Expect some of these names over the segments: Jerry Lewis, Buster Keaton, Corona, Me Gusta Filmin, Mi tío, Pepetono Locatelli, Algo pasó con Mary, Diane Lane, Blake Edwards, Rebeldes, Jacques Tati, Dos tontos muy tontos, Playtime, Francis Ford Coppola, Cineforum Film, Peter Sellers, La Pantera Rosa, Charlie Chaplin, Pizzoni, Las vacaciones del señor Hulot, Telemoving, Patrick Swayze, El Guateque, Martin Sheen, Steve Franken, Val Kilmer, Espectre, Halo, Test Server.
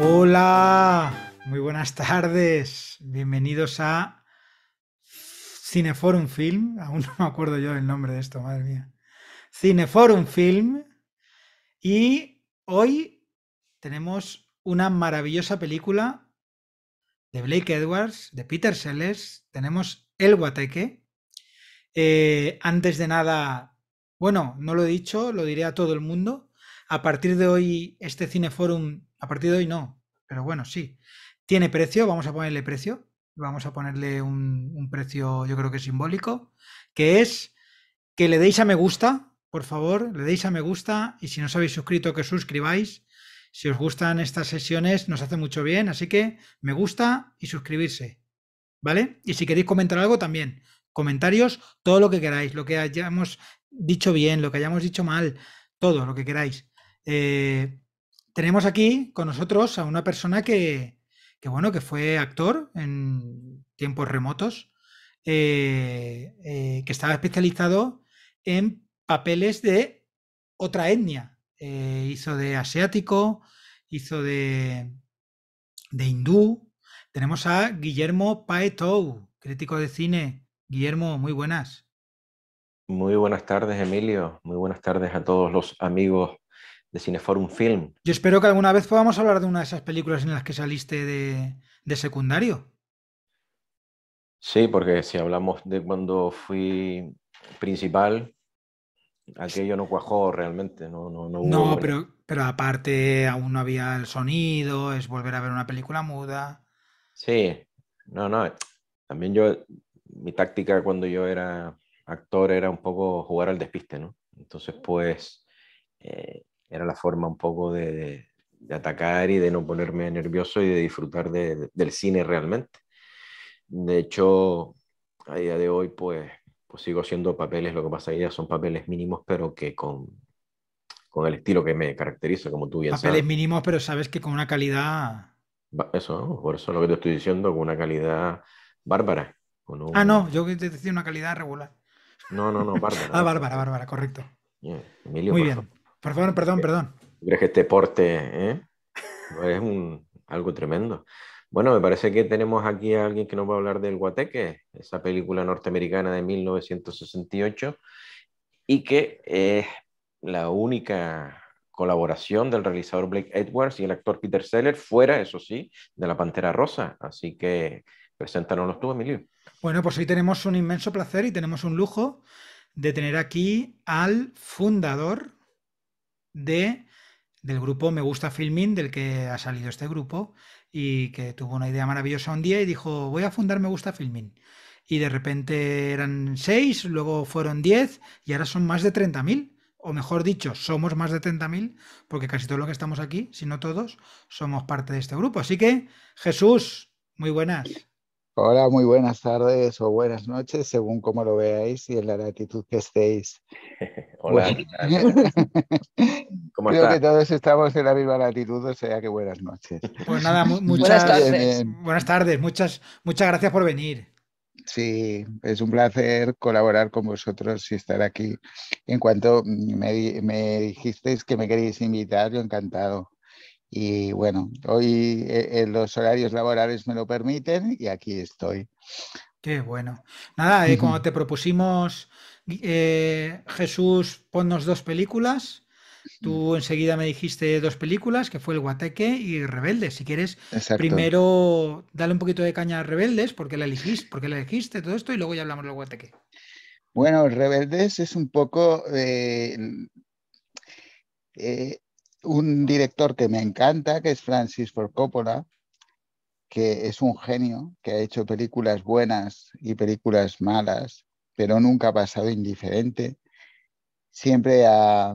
Hola, muy buenas tardes, bienvenidos a Cineforum Film, aún no me acuerdo yo el nombre de esto, madre mía. Cineforum Film, y hoy tenemos una maravillosa película de Blake Edwards, de Peter Sellers, tenemos El Guateque. Antes de nada, bueno, no lo he dicho, lo diré a todo el mundo. A partir de hoy, este Cineforum, a partir de hoy no, pero bueno, sí, tiene precio, vamos a ponerle precio, vamos a ponerle un precio yo creo que simbólico, que es que le deis a me gusta, por favor, le deis a me gusta, y si no os habéis suscrito, que suscribáis, si os gustan estas sesiones nos hace mucho bien, así que me gusta y suscribirse, ¿vale? Y si queréis comentar algo también, comentarios, todo lo que queráis, lo que hayamos dicho bien, lo que hayamos dicho mal, todo lo que queráis. Tenemos aquí con nosotros a una persona que bueno, que fue actor en tiempos remotos, que estaba especializado en papeles de otra etnia. Hizo de asiático, hizo de hindú. Tenemos a Guillermo Patow, crítico de cine. Guillermo, muy buenas. Muy buenas tardes, Emilio. Muy buenas tardes a todos los amigos de Cineforum Film. Yo espero que alguna vez podamos hablar de una de esas películas en las que saliste de secundario. Sí, porque si hablamos de cuando fui principal, aquello no cuajó realmente. No, pero aparte aún no había el sonido, es volver a ver una película muda. Sí, no. También yo, mi táctica cuando yo era actor era un poco jugar al despiste, ¿no? Entonces, pues era la forma un poco de atacar y de no ponerme nervioso y de disfrutar del cine realmente. De hecho, a día de hoy pues sigo haciendo papeles, lo que pasa ahí ya son papeles mínimos, pero que con el estilo que me caracteriza, como tú bien sabes. Papeles mínimos, pero sabes que con una calidad... Eso, ¿no? Por eso es lo que te estoy diciendo, con una calidad bárbara. Con un... Ah, no, yo te decía una calidad regular. No, bárbara. Ah, bárbara, correcto. Yeah. Emilio, muy bien. Favor. Por favor, perdón. ¿Crees que este porte es algo tremendo? Bueno, me parece que tenemos aquí a alguien que nos va a hablar del Guateque, esa película norteamericana de 1968, y que es la única colaboración del realizador Blake Edwards y el actor Peter Sellers, fuera, eso sí, de La Pantera Rosa. Así que preséntanos tú, Emilio. Bueno, pues hoy tenemos un inmenso placer y tenemos un lujo de tener aquí al fundador del grupo Me Gusta Filmin, del que ha salido este grupo, y que tuvo una idea maravillosa un día y dijo, voy a fundar Me Gusta Filmin. Y de repente eran 6, luego fueron 10 y ahora son más de 30.000, o mejor dicho, somos más de 30.000, porque casi todos los que estamos aquí, si no todos, somos parte de este grupo. Así que, Jesús, muy buenas. Hola, muy buenas tardes o buenas noches, según cómo lo veáis y en la latitud que estéis. Hola. Bueno. ¿Cómo estás? Creo que todos estamos en la misma latitud, o sea que buenas noches. Pues nada, buenas tardes, muchas gracias por venir. Sí, es un placer colaborar con vosotros y estar aquí. En cuanto me dijisteis que me queréis invitar, yo encantado. Y bueno, hoy los horarios laborales me lo permiten y aquí estoy. Qué bueno. Nada, cuando te propusimos, Jesús, ponnos 2 películas, tú enseguida me dijiste 2 películas, que fue El Guateque y Rebeldes. Si quieres, exacto, primero dale un poquito de caña a Rebeldes, porque la elegiste, todo esto, y luego ya hablamos del Guateque. Bueno, Rebeldes es un poco... un director que me encanta, que es Francis Ford Coppola, que es un genio, que ha hecho películas buenas y películas malas, pero nunca ha pasado indiferente. Siempre ha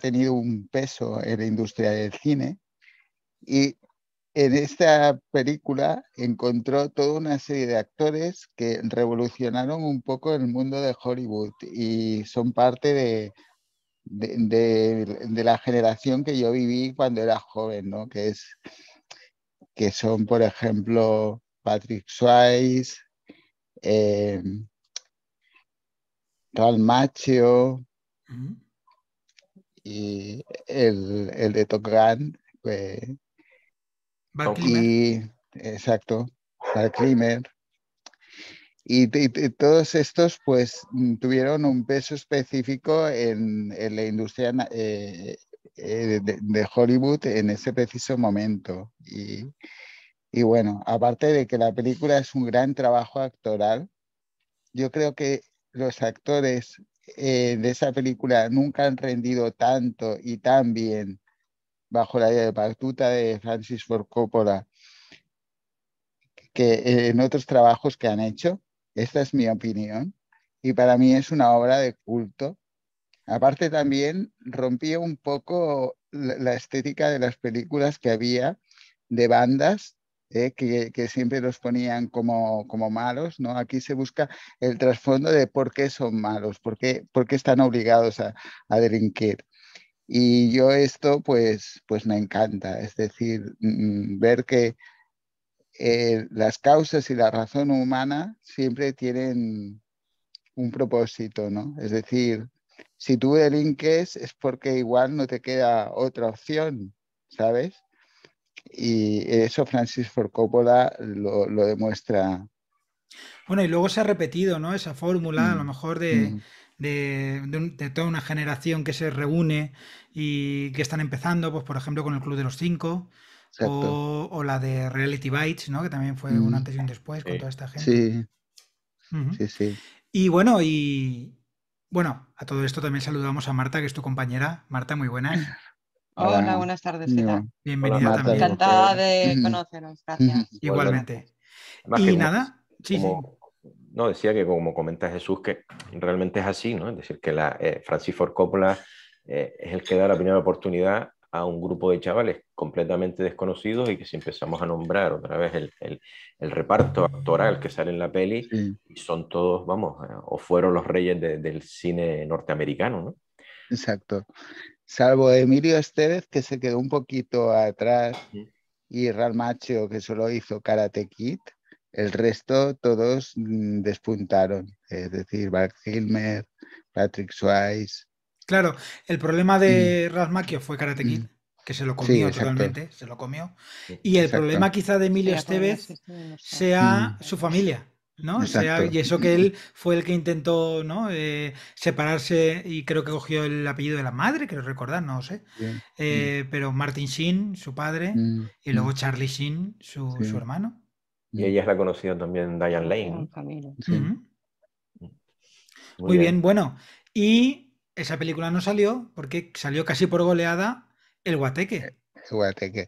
tenido un peso en la industria del cine, y en esta película encontró toda una serie de actores que revolucionaron un poco el mundo de Hollywood y son parte de la generación que yo viví cuando era joven, ¿no? Que son, por ejemplo, Patrick Swayze, Ralph Macchio, y el de Top Gun, Val Kilmer. Y, exacto, Val Kilmer. Y todos estos pues tuvieron un peso específico en la industria de Hollywood en ese preciso momento. Y bueno, aparte de que la película es un gran trabajo actoral, yo creo que los actores de esa película nunca han rendido tanto y tan bien bajo la batuta de Francis Ford Coppola que en otros trabajos que han hecho. Esta es mi opinión y para mí es una obra de culto. Aparte también rompía un poco la estética de las películas que había de bandas que siempre los ponían como malos, ¿no? Aquí se busca el trasfondo de por qué son malos, por qué están obligados a delinquir. Y yo esto pues me encanta, es decir, ver que las causas y la razón humana siempre tienen un propósito, ¿no? Es decir, si tú delinques es porque igual no te queda otra opción, ¿sabes? Y eso Francis Ford Coppola lo demuestra. Bueno, y luego se ha repetido, ¿no? Esa fórmula, a lo mejor de toda una generación que se reúne y que están empezando, pues por ejemplo con el Club de los Cinco. O la de Reality Bites, ¿no? Que también fue un antes y un después con toda esta gente. Sí. Sí, sí. Y bueno, a todo esto también saludamos a Marta, que es tu compañera. Marta, muy buenas. Hola, buenas tardes. Bienvenida. Hola, Marta, también. Encantada de conoceros, gracias. Igualmente. Además, y nada, no, decía que como comenta Jesús, que realmente es así, ¿no? Es decir, que Francis Ford Coppola es el que da la primera oportunidad a un grupo de chavales completamente desconocidos, y que si empezamos a nombrar otra vez el reparto actoral que sale en la peli, y son todos, vamos, o fueron los reyes del cine norteamericano, ¿no? Exacto. Salvo Emilio Estévez, que se quedó un poquito atrás, y Ralph Macchio, que solo hizo Karate Kid, el resto todos despuntaron, es decir, Mark Hilmer, Patrick Swayze. Claro, el problema de Ralph Macchio fue Karate Kid, que se lo comió totalmente, se lo comió. Y el problema quizá de Emilio Estévez sea su familia, ¿no? Y eso que él fue el que intentó, ¿no? Separarse, y creo que cogió el apellido de la madre, creo recordar, no sé. Pero Martin Sheen, su padre, y luego Charlie Sheen, su hermano. Y ella es la conocida también, Diane Lane. Muy bien, bueno. Y esa película no salió porque salió casi por goleada El Guateque. El Guateque.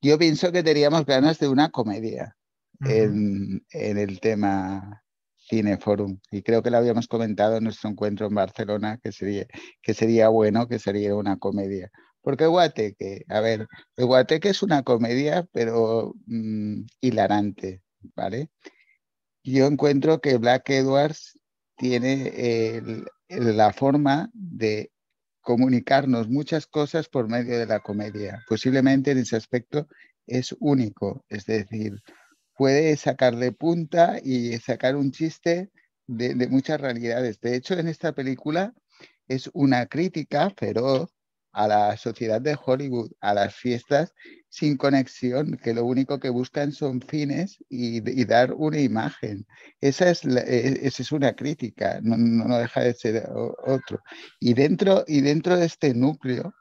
Yo pienso que teníamos ganas de una comedia en el tema Cineforum. Y creo que lo habíamos comentado en nuestro encuentro en Barcelona, que sería bueno que saliera una comedia. Porque El Guateque, a ver, El Guateque es una comedia, pero hilarante, ¿vale? Yo encuentro que Blake Edwards tiene la forma de comunicarnos muchas cosas por medio de la comedia. Posiblemente en ese aspecto es único, es decir, puede sacarle punta y sacar un chiste de muchas realidades. De hecho, en esta película es una crítica feroz a la sociedad de Hollywood, a las fiestas sin conexión, que lo único que buscan son fines y dar una imagen. Esa es una crítica, no deja de ser otro. Y dentro de este núcleo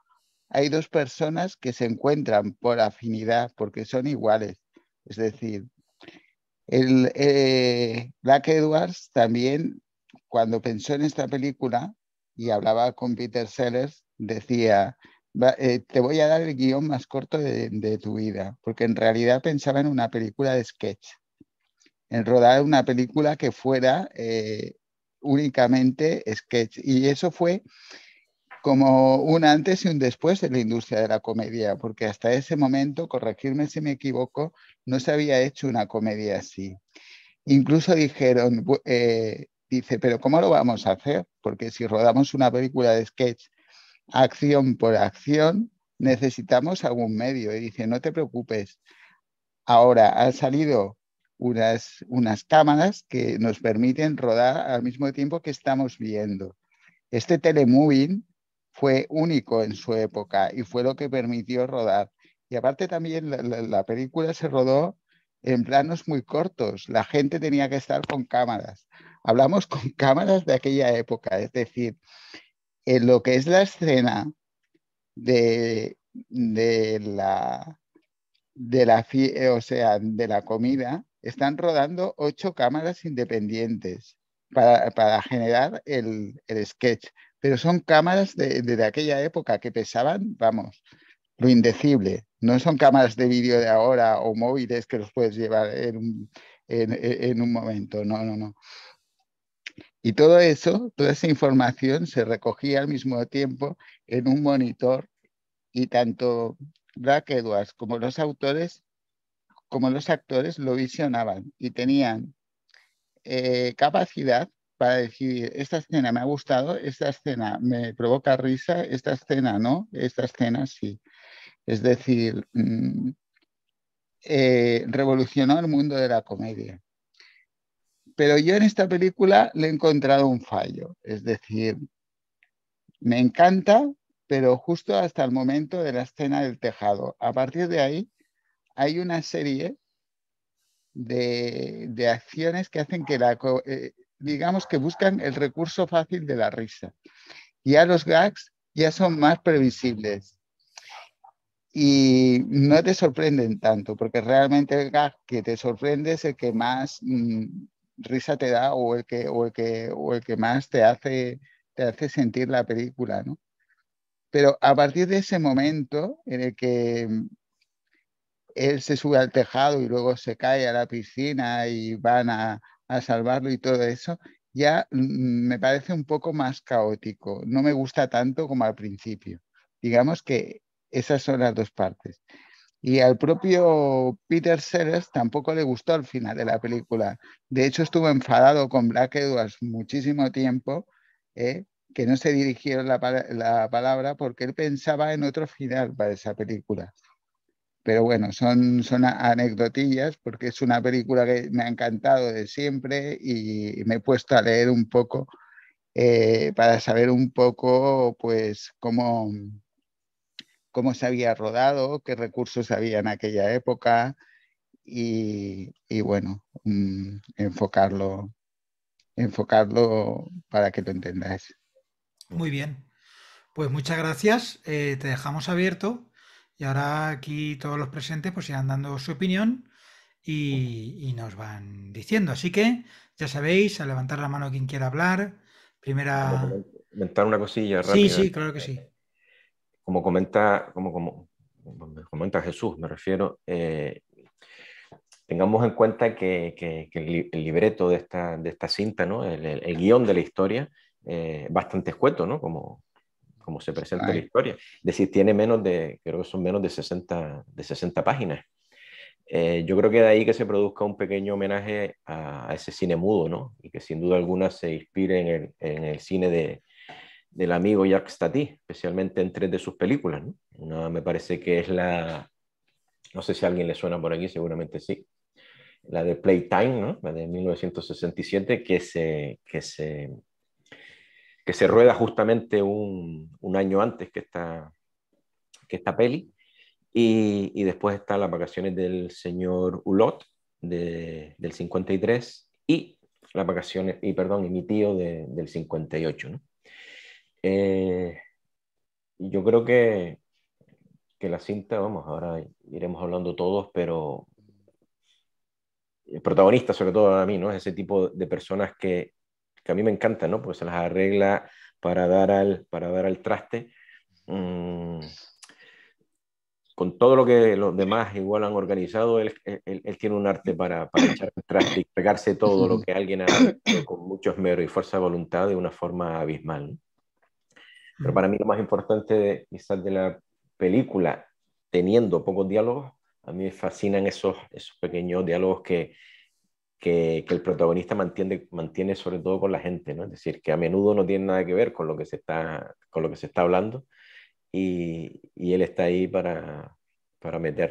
hay dos personas que se encuentran por afinidad, porque son iguales. Es decir, Blake Edwards también, cuando pensó en esta película y hablaba con Peter Sellers, decía: te voy a dar el guión más corto de tu vida, porque en realidad pensaba en una película de sketch, en rodar una película que fuera únicamente sketch. Y eso fue como un antes y un después de la industria de la comedia, porque hasta ese momento, corregirme si me equivoco, no se había hecho una comedia así. Incluso dijeron, dice, pero ¿cómo lo vamos a hacer? Porque si rodamos una película de sketch acción por acción, necesitamos algún medio. Y dice, no te preocupes, ahora han salido unas cámaras que nos permiten rodar al mismo tiempo que estamos viendo. Este telemoving fue único en su época y fue lo que permitió rodar. Y aparte también la película se rodó en planos muy cortos. La gente tenía que estar con cámaras. Hablamos con cámaras de aquella época. Es decir, en lo que es la escena de la comida, están rodando 8 cámaras independientes para generar el sketch. Pero son cámaras de aquella época que pesaban, vamos, lo indecible. No son cámaras de vídeo de ahora o móviles que los puedes llevar en un momento. No, no, no. Y todo eso, toda esa información se recogía al mismo tiempo en un monitor, y tanto Blake Edwards como los autores, como los actores lo visionaban y tenían capacidad para decidir: esta escena me ha gustado, esta escena me provoca risa, esta escena no, esta escena sí. Es decir, revolucionó el mundo de la comedia. Pero yo en esta película le he encontrado un fallo. Es decir, me encanta, pero justo hasta el momento de la escena del tejado. A partir de ahí hay una serie de acciones que hacen que digamos que buscan el recurso fácil de la risa. Ya los gags ya son más previsibles y no te sorprenden tanto, porque realmente el gag que te sorprende es el que más risa te da, o el que más te hace sentir la película, ¿no? Pero a partir de ese momento en el que él se sube al tejado y luego se cae a la piscina y van a salvarlo y todo eso, ya me parece un poco más caótico. No me gusta tanto como al principio. Digamos que esas son las dos partes. Y al propio Peter Sellers tampoco le gustó el final de la película. De hecho, estuvo enfadado con Blake Edwards muchísimo tiempo, que no se dirigieron la palabra, porque él pensaba en otro final para esa película. Pero bueno, son anecdotillas, porque es una película que me ha encantado de siempre y me he puesto a leer un poco para saber un poco pues cómo se había rodado, qué recursos había en aquella época y bueno, enfocarlo para que lo entendáis. Muy bien, pues muchas gracias. Te dejamos abierto. Y ahora aquí todos los presentes pues irán dando su opinión y nos van diciendo. Así que ya sabéis, a levantar la mano quien quiera hablar. Primera... Comentar una cosilla rápida. Sí, sí, claro que sí. Como comenta Jesús, me refiero. Tengamos en cuenta que el libreto de esta cinta, ¿no? El guión de la historia, bastante escueto, ¿no? Como se presenta la historia. Es decir, tiene creo que son menos de 60 páginas. Yo creo que de ahí que se produzca un pequeño homenaje a ese cine mudo, ¿no? Y que sin duda alguna se inspire en el cine del amigo Jacques Tati, especialmente en 3 de sus películas, ¿no? Una me parece que es la... No sé si a alguien le suena por aquí, seguramente sí. La de Playtime, ¿no? La de 1967, que se rueda justamente un año antes que esta peli, y después está Las vacaciones del señor Hulot, del 53, y Mi tío, del 58, ¿no? Yo creo que la cinta, vamos, ahora iremos hablando todos, pero el protagonista, sobre todo a mí, ¿no? Es ese tipo de personas que a mí me encanta, ¿no? Pues se las arregla para dar al traste con todo lo que los demás igual han organizado. Él tiene un arte para echar al traste y pegarse todo lo que alguien ha hecho con mucho esmero y fuerza de voluntad de una forma abismal, ¿no? Pero para mí lo más importante quizás de la película, teniendo pocos diálogos, a mí me fascinan esos pequeños diálogos que el protagonista mantiene sobre todo con la gente, ¿no? Es decir, que a menudo no tiene nada que ver con lo que se está hablando, y él está ahí para meter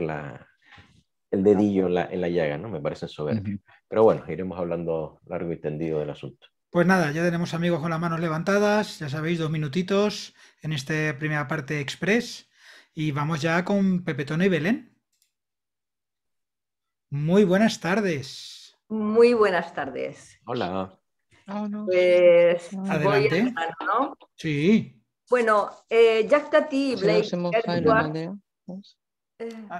el dedillo en la llaga, ¿no? Me parece soberbio. Pero bueno, iremos hablando largo y tendido del asunto. Pues nada, ya tenemos amigos con las manos levantadas, ya sabéis, 2 minutitos en esta primera parte express, Y vamos ya con Pepetono y Belén. Muy buenas tardes. Muy buenas tardes. Hola. Pues adelante. Empezar, ¿no? Sí. Bueno, Jacques Tati y Blake Edwards.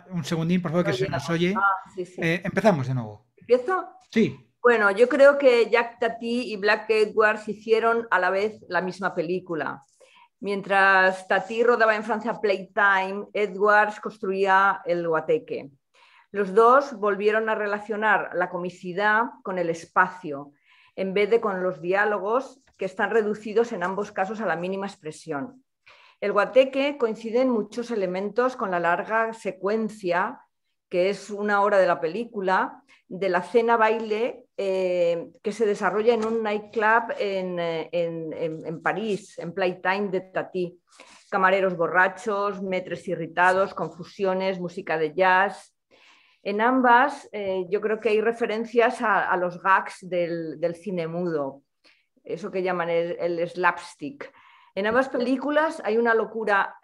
Un segundín, por favor, que se nos oye. Sí, sí. Empezamos de nuevo. ¿Empiezo? Sí. Bueno, yo creo que Jacques Tati y Blake Edwards hicieron a la vez la misma película. Mientras Tati rodaba en Francia Playtime, Edwards construía El Guateque. Los dos volvieron a relacionar la comicidad con el espacio, en vez de con los diálogos, que están reducidos en ambos casos a la mínima expresión. El Guateque coincide en muchos elementos con la larga secuencia, que es una hora de la película, de la cena-baile que se desarrolla en un nightclub en París, en Playtime de Tati. Camareros borrachos, maîtres irritados, confusiones, música de jazz. En ambas yo creo que hay referencias a los gags del cine mudo, eso que llaman el slapstick. En ambas películas hay una locura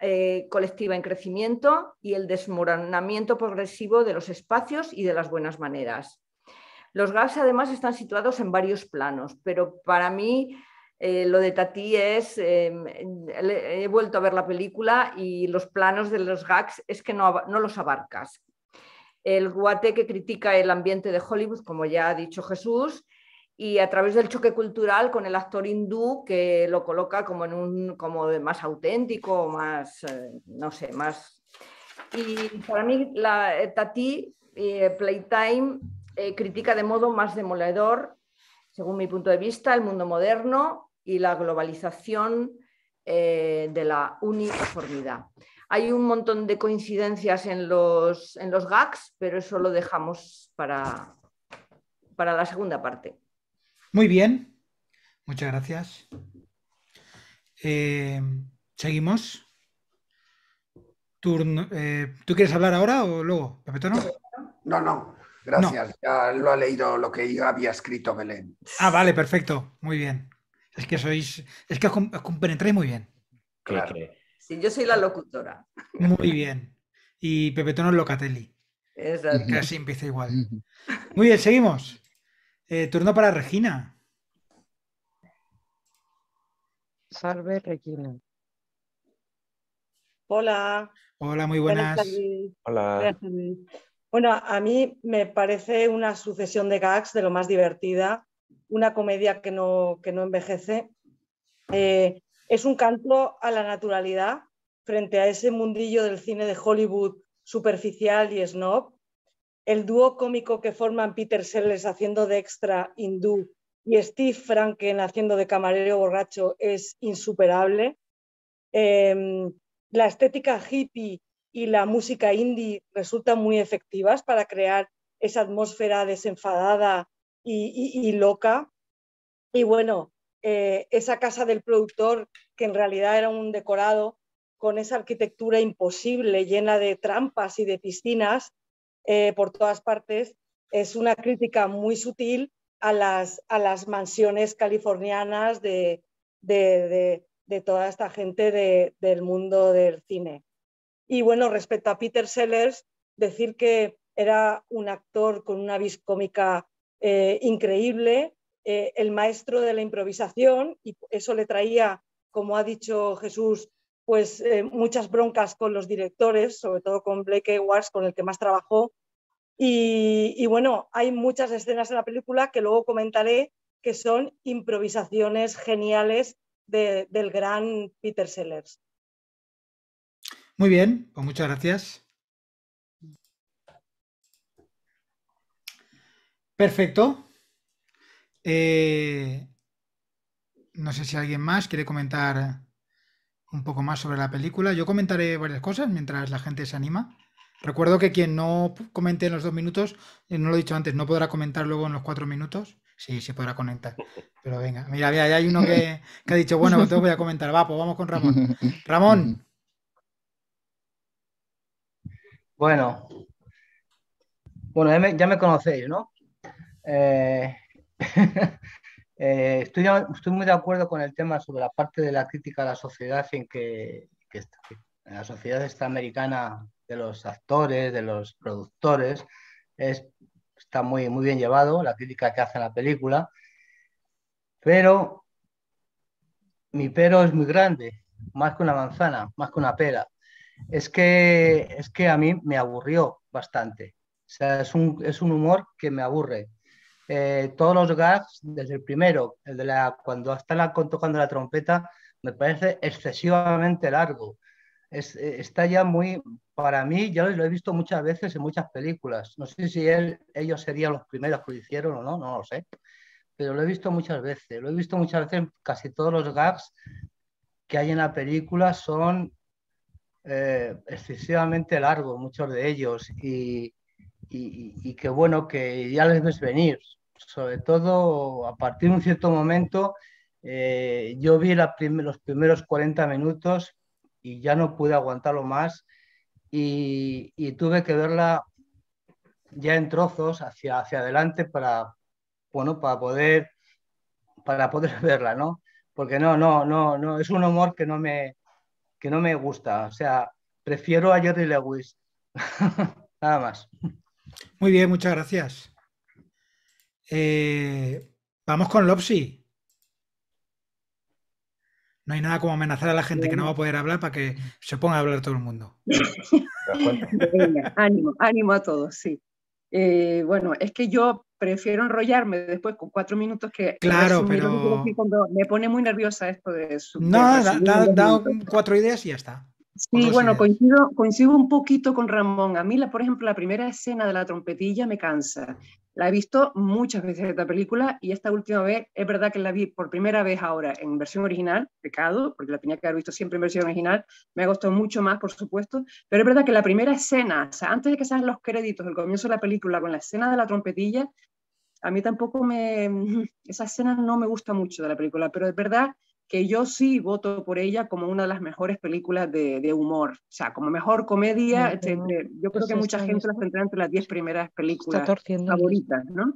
colectiva en crecimiento y el desmoronamiento progresivo de los espacios y de las buenas maneras. Los gags además están situados en varios planos, pero para mí lo de Tati es, he vuelto a ver la película y los planos de los gags es que no los abarcas. El Guateque critica el ambiente de Hollywood, como ya ha dicho Jesús, y a través del choque cultural con el actor hindú que lo coloca como en más auténtico, más no sé, más. Y para mí Tati Playtime critica de modo más demoledor, según mi punto de vista, el mundo moderno y la globalización de la uniformidad. Hay un montón de coincidencias en los gags, pero eso lo dejamos para la segunda parte. Muy bien, muchas gracias. Seguimos. ¿Tú quieres hablar ahora o luego, Pepetono? No, gracias. No. Ya lo ha leído lo que yo había escrito, Belén. Ah, vale, perfecto, muy bien. Es que os compenetráis muy bien. Claro. Sí, yo soy la locutora. Muy bien. Y Pepetono Locatelli. Exacto. Casi empieza igual. Muy bien, seguimos. Turno para Regina. Salve, Regina. Hola. Hola, muy buenas. Hola. Bueno, a mí me parece una sucesión de gags de lo más divertida, una comedia que no envejece. Es un canto a la naturalidad frente a ese mundillo del cine de Hollywood superficial y snob. El dúo cómico que forman Peter Sellers haciendo de extra hindú y Steve Franken haciendo de camarero borracho es insuperable. La estética hippie y la música indie resultan muy efectivas para crear esa atmósfera desenfadada y loca. Y bueno, esa casa del productor, que en realidad era un decorado con esa arquitectura imposible, llena de trampas y de piscinas, por todas partes, es una crítica muy sutil a las mansiones californianas de toda esta gente del mundo del cine. Y bueno, respecto a Peter Sellers, decir que era un actor con una vis cómica increíble, el maestro de la improvisación, y eso le traía, como ha dicho Jesús, pues muchas broncas con los directores, sobre todo con Blake Edwards, con el que más trabajó. Y bueno, hay muchas escenas en la película que luego comentaré que son improvisaciones geniales del gran Peter Sellers. Muy bien, pues muchas gracias. Perfecto. No sé si alguien más quiere comentar un poco más sobre la película. Yo comentaré varias cosas mientras la gente se anima. Recuerdo que quien no comente en los 2 minutos, no lo he dicho antes, no podrá comentar luego en los 4 minutos. Sí, se podrá conectar. Pero venga, mira, ya hay uno que ha dicho, bueno, pues te voy a comentar. Va, pues vamos con Ramón. Ramón. Bueno, ya me conocéis, ¿no? Estoy muy de acuerdo con el tema sobre la parte de la crítica a la sociedad en que en la sociedad esta americana de los actores, de los productores, está muy bien llevado, la crítica que hace a la película, pero mi pero es muy grande, más que una manzana, más que una pera. Es que a mí me aburrió bastante. O sea, es un humor que me aburre. Todos los gags, desde el primero, el de cuando está tocando la trompeta, me parece excesivamente largo. Está ya muy, para mí, ya lo he visto muchas veces en muchas películas. No sé si ellos serían los primeros que lo hicieron o no, no lo sé. Pero lo he visto muchas veces. Lo he visto muchas veces, casi todos los gags que hay en la película son excesivamente largos, muchos de ellos. Y que bueno, que ya les ves venir, sobre todo a partir de un cierto momento. Yo vi los primeros 40 minutos y ya no pude aguantarlo más y tuve que verla ya en trozos hacia adelante para poder verla, ¿no? Porque no, es un humor que no me gusta, o sea, prefiero a Jerry Lewis. Nada más. Muy bien, muchas gracias. Vamos con Lopsi. No hay nada como amenazar a la gente que no va a poder hablar para que se ponga a hablar todo el mundo. Venga, ánimo a todos, sí. Bueno, es que yo prefiero enrollarme después con 4 minutos que... Claro, pero... Me pone muy nerviosa esto de... No, da 4 ideas y ya está. Sí, bueno, coincido un poquito con Ramón. A mí, por ejemplo, la primera escena de la trompetilla me cansa. La he visto muchas veces esta película y esta última vez, es verdad que la vi por primera vez ahora en versión original, pecado, porque la tenía que haber visto siempre en versión original, me ha costado mucho más, por supuesto, pero es verdad que la primera escena, o sea, antes de que salgan los créditos, el comienzo de la película con la escena de la trompetilla, a mí tampoco esa escena no me gusta mucho de la película, pero es verdad que yo sí voto por ella como una de las mejores películas de humor, o sea, como mejor comedia. Yo creo que mucha gente la tendrá entre las 10 primeras películas favoritas, ¿no?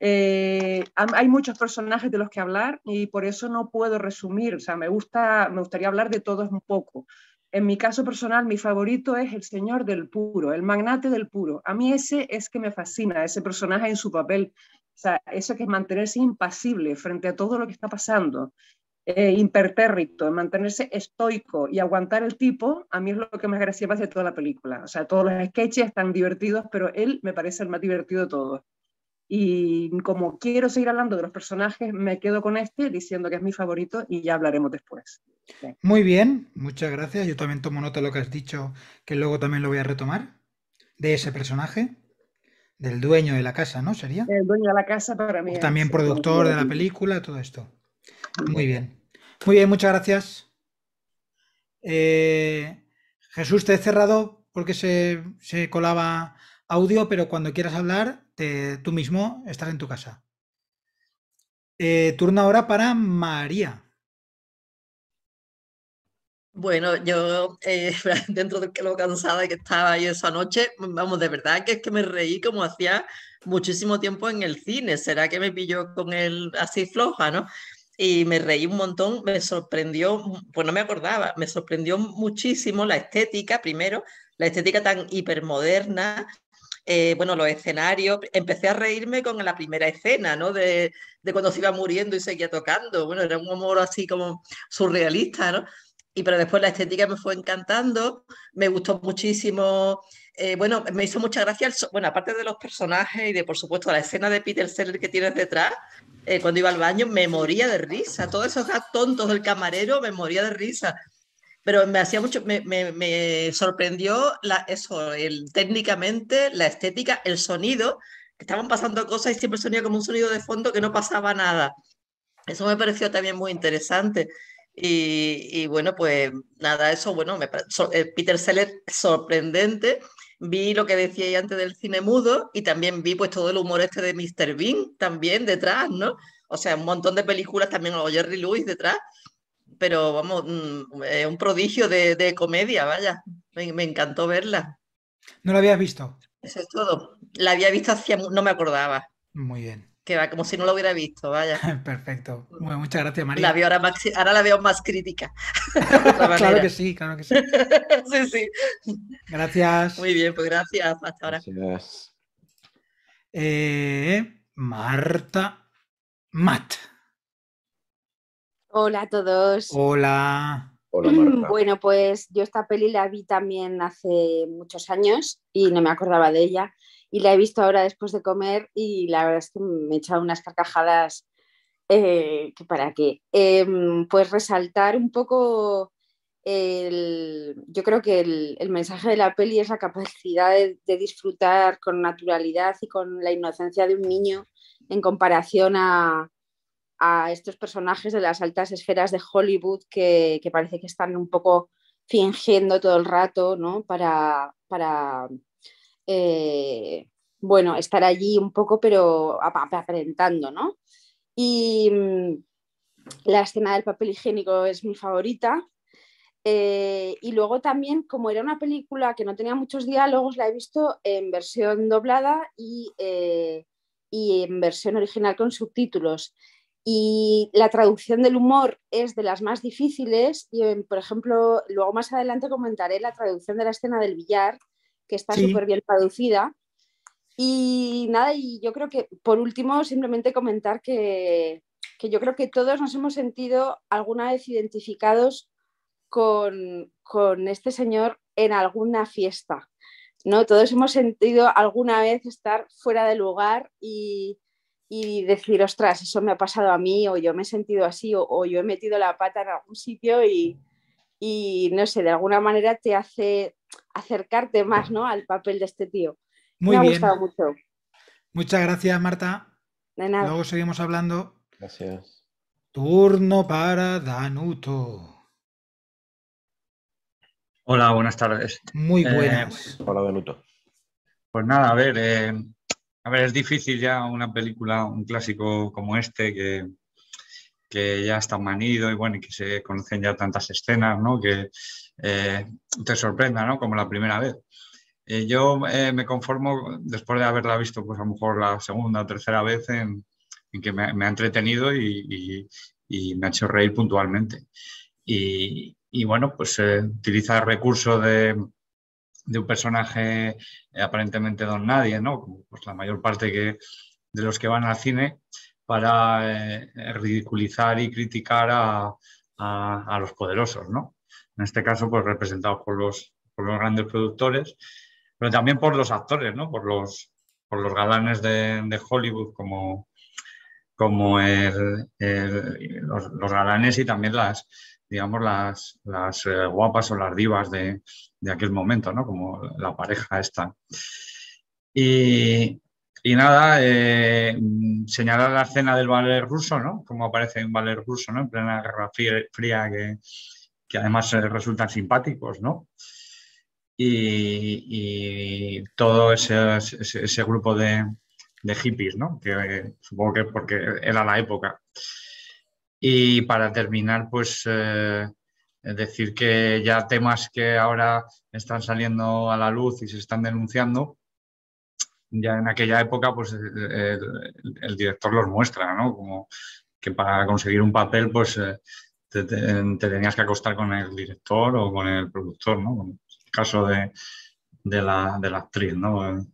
Hay muchos personajes de los que hablar y por eso no puedo resumir, o sea, me gustaría hablar de todos un poco. En mi caso personal, mi favorito es el señor del puro, el magnate del puro. A mí ese es que me fascina, ese personaje en su papel, o sea, eso que es mantenerse impasible frente a todo lo que está pasando. Impertérrito, mantenerse estoico y aguantar el tipo, a mí es lo que más gracia me hace toda la película. O sea, todos los sketches están divertidos, pero él me parece el más divertido de todos. Y como quiero seguir hablando de los personajes, me quedo con este diciendo que es mi favorito y ya hablaremos después. Bien. Muy bien, muchas gracias. Yo también tomo nota de lo que has dicho, que luego también lo voy a retomar, de ese personaje. Del dueño de la casa, ¿no? ¿Sería? El dueño de la casa para mí. También productor de la película, todo esto. Muy bien, muchas gracias. Jesús, te he cerrado porque se colaba audio, pero cuando quieras hablar, tú mismo estás en tu casa. Turno ahora para María. Bueno, yo dentro de lo cansada que estaba yo esa noche, vamos, de verdad que es que me reí como hacía muchísimo tiempo en el cine. ¿Será que me pilló con él así floja, no? Y me reí un montón, me sorprendió, pues no me acordaba, me sorprendió muchísimo la estética, primero, la estética tan hipermoderna, bueno, los escenarios, empecé a reírme con la primera escena, ¿no? De cuando se iba muriendo y seguía tocando, bueno, era un humor así como surrealista, ¿no? Pero después la estética me fue encantando, me gustó muchísimo, bueno, me hizo mucha gracia, bueno, aparte de los personajes y de, por supuesto, la escena de Peter Sellers que tienes detrás, cuando iba al baño me moría de risa, todos esos tontos del camarero me moría de risa, pero me sorprendió técnicamente, la estética, el sonido, que estaban pasando cosas y siempre sonía como un sonido de fondo que no pasaba nada, eso me pareció también muy interesante. Y bueno, pues nada, eso, bueno, Peter Sellers sorprendente, vi lo que decía antes del cine mudo y también vi pues todo el humor este de Mr. Bean también detrás, ¿no? O sea, un montón de películas también, o Jerry Lewis detrás, pero vamos, un prodigio de comedia, vaya, me encantó verla. ¿No la habías visto? Eso es todo, la había visto no me acordaba. Muy bien. que va como si no lo hubiera visto, vaya. Perfecto. Bueno, muchas gracias, María. La veo ahora, ahora la veo más crítica. Claro que sí, claro que sí. Sí, sí. Gracias. Muy bien, pues gracias. Hasta ahora. Gracias. Marta Matt. Hola a todos. Hola. Hola, Marta. Bueno, pues yo esta peli la vi también hace muchos años y no me acordaba de ella. Y la he visto ahora después de comer y la verdad es que me he echado unas carcajadas que para qué. Pues resaltar un poco, yo creo que el mensaje de la peli es la capacidad de disfrutar con naturalidad y con la inocencia de un niño en comparación a estos personajes de las altas esferas de Hollywood que parece que están un poco fingiendo todo el rato, ¿no? Para estar allí un poco, pero aparentando, ¿no? Y la escena del papel higiénico es mi favorita. Y luego también, como era una película que no tenía muchos diálogos, la he visto en versión doblada y en versión original con subtítulos. Y la traducción del humor es de las más difíciles. Y, por ejemplo, luego más adelante comentaré la traducción de la escena del billar, que está súper bien traducida. Y nada, y yo creo que por último simplemente comentar que yo creo que todos nos hemos sentido alguna vez identificados con este señor en alguna fiesta, ¿no? Todos hemos sentido alguna vez estar fuera de lugar y decir, ostras, eso me ha pasado a mí, o yo me he sentido así, o yo he metido la pata en algún sitio y no sé, de alguna manera te hace acercarte más, ¿no?, al papel de este tío. Muy bien. Me ha gustado mucho. Muchas gracias, Marta. De nada. Luego seguimos hablando. Gracias. Turno para Danuto. Hola, buenas tardes. Muy buenas. Hola, Danuto. Pues nada, a ver, es difícil ya una película, un clásico como este que ya está manido y bueno, y que se conocen ya tantas escenas, ¿no?, que te sorprenda, ¿no?, como la primera vez. Yo me conformo, después de haberla visto pues a lo mejor la segunda o tercera vez, en que me ha entretenido y me ha hecho reír puntualmente. Y bueno, pues utiliza el recurso de un personaje aparentemente don nadie, ¿no?, como pues la mayor parte de los que van al cine, para ridiculizar y criticar a los poderosos, ¿no? En este caso, pues representados por los grandes productores, pero también por los actores, ¿no?, por los galanes de Hollywood, como los galanes y también las guapas o las divas de aquel momento, ¿no?, como la pareja esta. Y nada, señalar la escena del ballet ruso, ¿no?, como aparece un ballet ruso, ¿no?, en plena Guerra Fría, que además resultan simpáticos, ¿no? Y todo ese grupo de hippies, ¿no?, que supongo que porque era la época. Y para terminar, pues decir que ya temas que ahora están saliendo a la luz y se están denunciando, ya en aquella época pues el director los muestra, ¿no?, como que para conseguir un papel pues te tenías que acostar con el director o con el productor, ¿no?, como el caso de la actriz, ¿no?,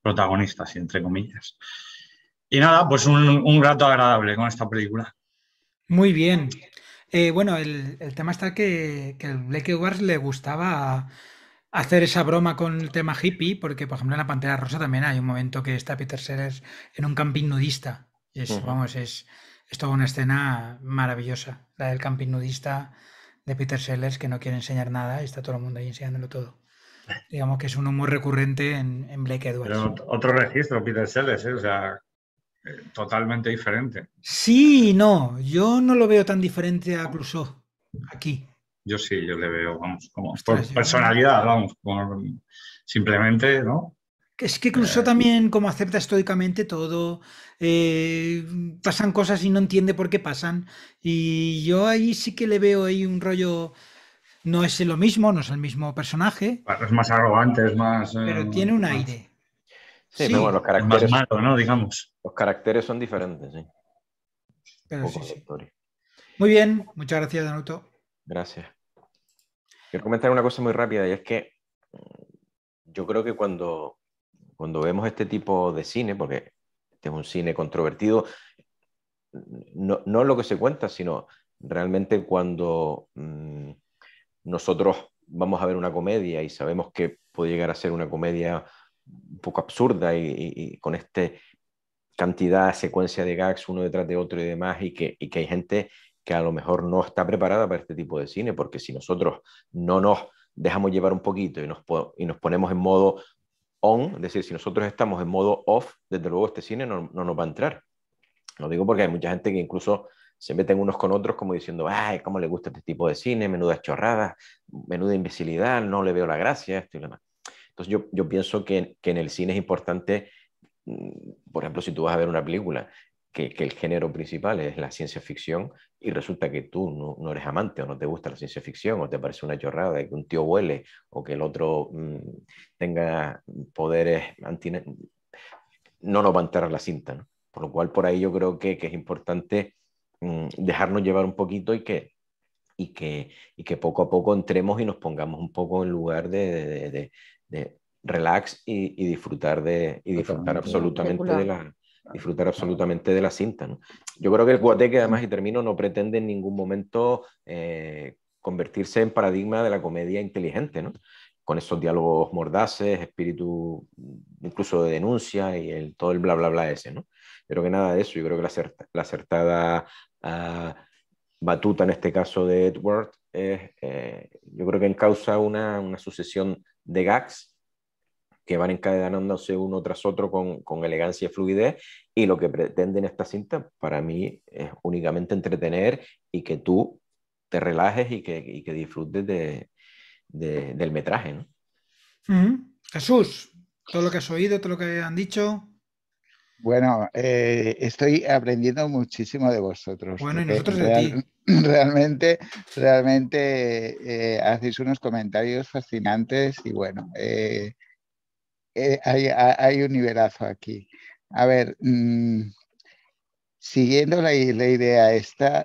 protagonista, así, entre comillas. Y nada, pues un rato agradable con esta película. Muy bien. Bueno, el tema está que el Blake Edwards le gustaba hacer esa broma con el tema hippie, porque, por ejemplo, en La Pantera Rosa también hay un momento que está Peter Sellers en un camping nudista. Es toda una escena maravillosa, la del camping nudista de Peter Sellers, que no quiere enseñar nada y está todo el mundo ahí enseñándolo todo. Digamos que es un humor recurrente en Blake Edwards. Pero otro registro, Peter Sellers, ¿eh? O sea, totalmente diferente. Sí, no, yo no lo veo tan diferente a Clouseau aquí. Yo sí, yo le veo, vamos, como ostras, por personalidad, vamos, por, simplemente, ¿no? Es que Clouseau también, como acepta estoicamente todo, pasan cosas y no entiende por qué pasan. Y yo ahí sí que le veo ahí un rollo. No es lo mismo, no es el mismo personaje. Es más arrogante, es más. Pero tiene un aire. Sí, pero bueno, los caracteres es más malo, ¿no? Digamos. Los caracteres son diferentes, sí. Pero sí. Muy bien, muchas gracias, Danuto. Gracias. Quiero comentar una cosa muy rápida, y es que yo creo que cuando vemos este tipo de cine, porque este es un cine controvertido, no lo que se cuenta, sino realmente cuando nosotros vamos a ver una comedia y sabemos que puede llegar a ser una comedia un poco absurda y con esta cantidad, secuencia de gags uno detrás de otro y demás, y que hay gente que a lo mejor no está preparada para este tipo de cine, porque si nosotros no nos dejamos llevar un poquito y nos ponemos en modo on, es decir, si nosotros estamos en modo off, desde luego este cine no nos va a entrar. Lo digo porque hay mucha gente que incluso se meten unos con otros como diciendo, ay, cómo le gusta este tipo de cine, menudas chorradas, menuda imbecilidad, no le veo la gracia, esto y demás. Entonces yo pienso que en el cine es importante, por ejemplo, si tú vas a ver una película, que el género principal es la ciencia ficción y resulta que tú no eres amante o no te gusta la ciencia ficción o te parece una chorrada que un tío huele o que el otro tenga poderes no nos va a enterrar la cinta, ¿no? Por lo cual, por ahí yo creo que es importante dejarnos llevar un poquito y que poco a poco entremos y nos pongamos un poco en lugar de relax y disfrutar absolutamente de la cinta, ¿no? Yo creo que el Guateque, además, y termino, no pretende en ningún momento convertirse en paradigma de la comedia inteligente, ¿no? Con esos diálogos mordaces, espíritu incluso de denuncia y todo el bla bla bla ese, ¿no? Creo que nada de eso. Yo creo que la acertada batuta en este caso de Edward es, yo creo que encausa una sucesión de gags que van encadenándose uno tras otro con elegancia y fluidez, y lo que pretenden esta cinta para mí es únicamente entretener y que tú te relajes y que disfrutes del metraje, ¿no? Jesús, todo lo que has oído, todo lo que han dicho. Bueno, estoy aprendiendo muchísimo de vosotros. Bueno, y nosotros de ti. Realmente hacéis unos comentarios fascinantes y bueno, hay un nivelazo aquí. A ver, siguiendo la idea esta,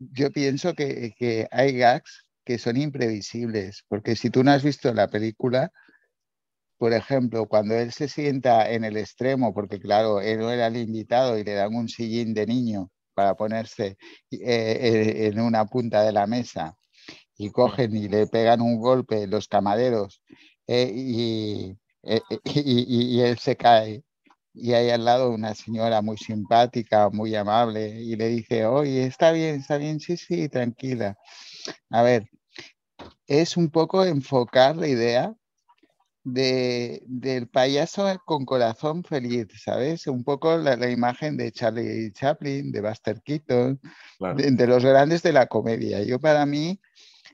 yo pienso que hay gags que son imprevisibles, porque si tú no has visto la película... Por ejemplo, cuando él se sienta en el extremo, porque claro, él no era el invitado y le dan un sillín de niño para ponerse en una punta de la mesa y cogen y le pegan un golpe los camareros y él se cae. Y hay al lado una señora muy simpática, muy amable y le dice, oye, está bien, sí, tranquila. A ver, es un poco enfocar la idea del payaso con corazón feliz, ¿sabes? Un poco la imagen de Charlie Chaplin, de Buster Keaton, claro, de los grandes de la comedia. Para mí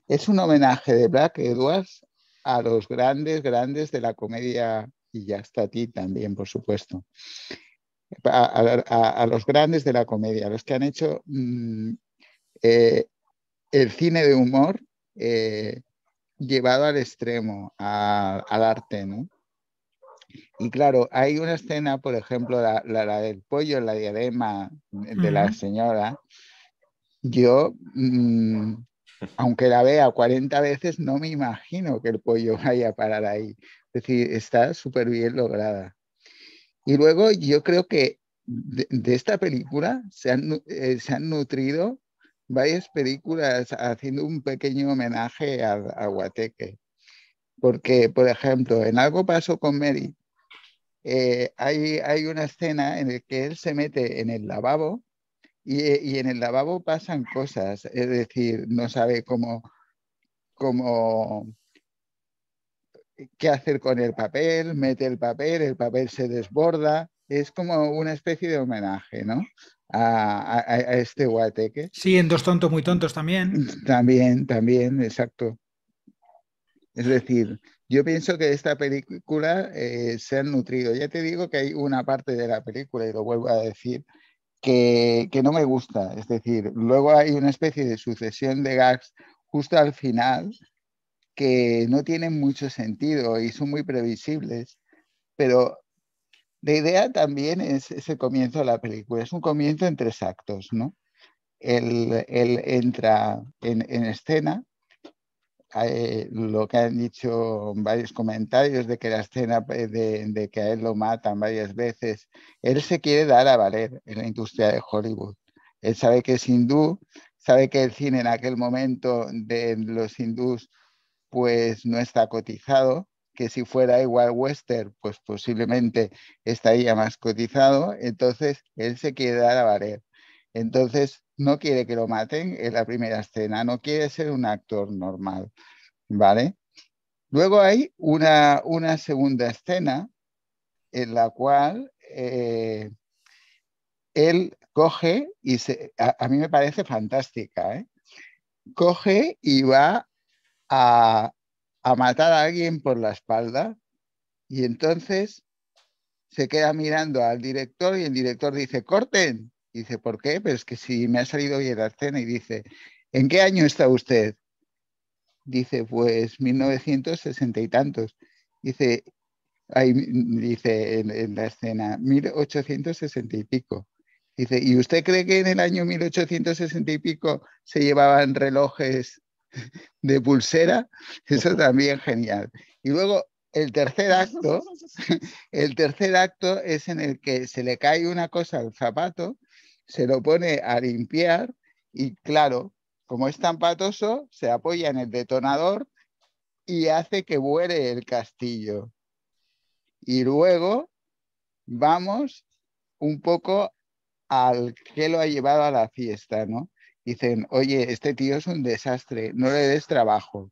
es un homenaje de Blake Edwards a los grandes de la comedia, y ya está, a ti también, por supuesto, a los grandes de la comedia, a los que han hecho el cine de humor llevado al extremo, al arte, ¿no? Y claro, hay una escena, por ejemplo, la del pollo en la diadema de la señora. Yo, aunque la vea 40 veces, no me imagino que el pollo vaya a parar ahí. Es decir, está súper bien lograda. Y luego yo creo que de esta película se han nutrido varias películas haciendo un pequeño homenaje al Guateque. Porque, por ejemplo, en Algo pasó con Mary, hay una escena en la que él se mete en el lavabo y en el lavabo pasan cosas. Es decir, no sabe cómo qué hacer con el papel, mete el papel se desborda. Es como una especie de homenaje, ¿no? A este Guateque. Sí, en Dos tontos muy tontos también. También, exacto. Es decir, yo pienso que esta película se han nutrido. Ya te digo que hay una parte de la película, y lo vuelvo a decir, que no me gusta. Es decir, luego hay una especie de sucesión de gags justo al final que no tienen mucho sentido y son muy previsibles, pero La idea también es el comienzo de la película, es un comienzo en tres actos, ¿no? Él entra en escena, lo que han dicho varios comentarios de que la escena de que a él lo matan varias veces, él se quiere dar a valer en la industria de Hollywood. Él sabe que es hindú, sabe que el cine en aquel momento de los hindús pues no está cotizado, que si fuera igual western pues posiblemente estaría más cotizado, entonces él se quiere dar a valer. Entonces no quiere que lo maten en la primera escena, no quiere ser un actor normal, ¿vale? Luego hay una segunda escena en la cual él coge y a mí me parece fantástica, ¿eh? Coge y va a matar a alguien por la espalda y entonces se queda mirando al director y el director dice ¡corten! Y dice, ¿por qué? Pero es que si me ha salido bien la escena. Y dice, ¿en qué año está usted? Dice, pues 1960 y tantos. Dice, ahí, dice en la escena, 1860 y pico. Dice, ¿y usted cree que en el año 1860 y pico se llevaban relojes de pulsera? Eso también genial. Y luego el tercer acto es en el que se le cae una cosa al zapato, se lo pone a limpiar y claro, como es tan patoso, se apoya en el detonador y hace que vuele el castillo. Y luego vamos un poco al que lo ha llevado a la fiesta, ¿no? Dicen, oye, este tío es un desastre, no le des trabajo.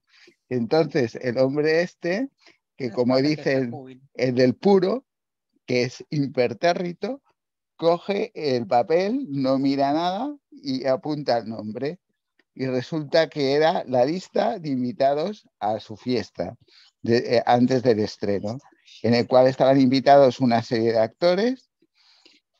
Entonces el hombre este, que como dicen, el del puro, que es impertérrito, coge el papel, no mira nada y apunta el nombre. Y resulta que era la lista de invitados a su fiesta antes del estreno, en el cual estaban invitados una serie de actores,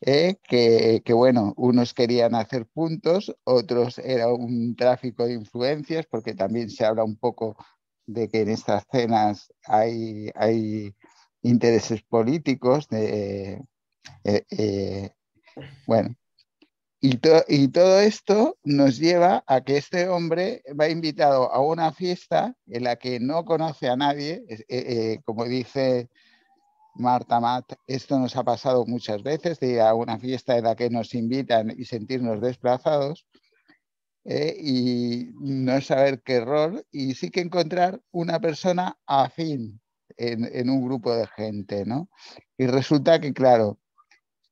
que bueno, unos querían hacer puntos, otros era un tráfico de influencias, porque también se habla un poco de que en estas cenas hay intereses políticos, bueno, y todo esto nos lleva a que este hombre va invitado a una fiesta en la que no conoce a nadie, como dice Marta Matt, esto nos ha pasado muchas veces, de ir a una fiesta en la que nos invitan y sentirnos desplazados, y no saber qué rol, y sí que encontrar una persona afín en un grupo de gente, ¿no? Y resulta que, claro,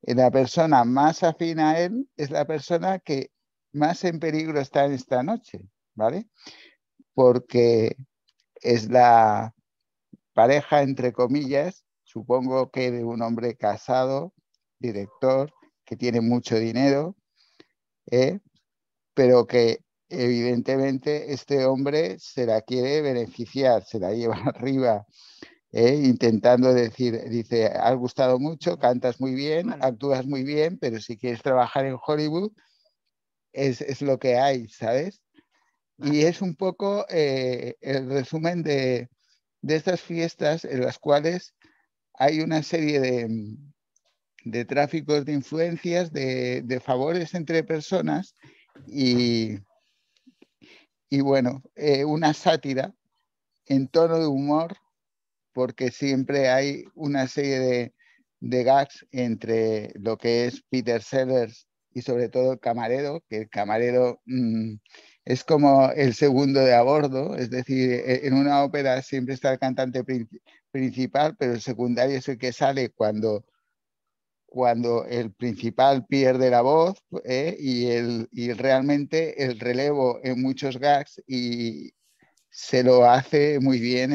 la persona más afín a él es la persona que más en peligro está en esta noche, ¿vale? Porque es la pareja, entre comillas, supongo que de un hombre casado, director, que tiene mucho dinero, pero que evidentemente este hombre se la quiere beneficiar, se la lleva arriba, intentando decir, dice, has gustado mucho, cantas muy bien, actúas muy bien, pero si quieres trabajar en Hollywood es lo que hay, ¿sabes? Y es un poco el resumen de estas fiestas en las cuales hay una serie de tráficos de influencias, de favores entre personas y bueno, una sátira en tono de humor, porque siempre hay una serie de gags entre lo que es Peter Sellers y sobre todo el camarero, que el camarero es como el segundo de a bordo, es decir, en una ópera siempre está el cantante principal, pero el secundario es el que sale cuando el principal pierde la voz, y realmente el relevo en muchos gags y se lo hace muy bien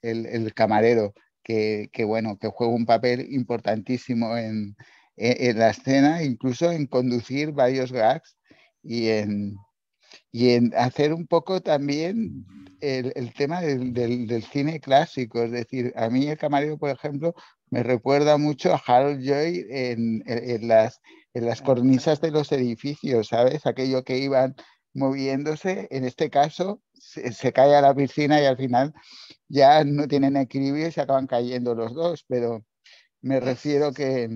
el camarero, que bueno, que juega un papel importantísimo en la escena, incluso en conducir varios gags y en hacer un poco también el tema del cine clásico. Es decir, a mí el camarero, por ejemplo, me recuerda mucho a Harold Lloyd en las cornisas de los edificios, ¿sabes? Aquello que iban moviéndose, en este caso se cae a la piscina y al final ya no tienen equilibrio y se acaban cayendo los dos, pero Me refiero que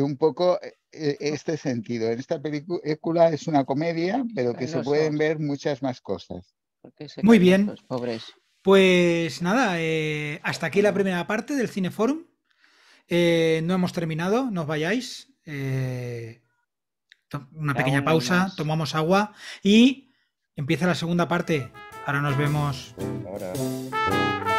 un poco este sentido. En esta película es una comedia, pero que se pueden ver muchas más cosas. Muy bien. Pues nada, hasta aquí la primera parte del Cineforum. No hemos terminado, no os vayáis. Una pequeña pausa, tomamos agua y empieza la segunda parte. Ahora nos vemos. Ahora.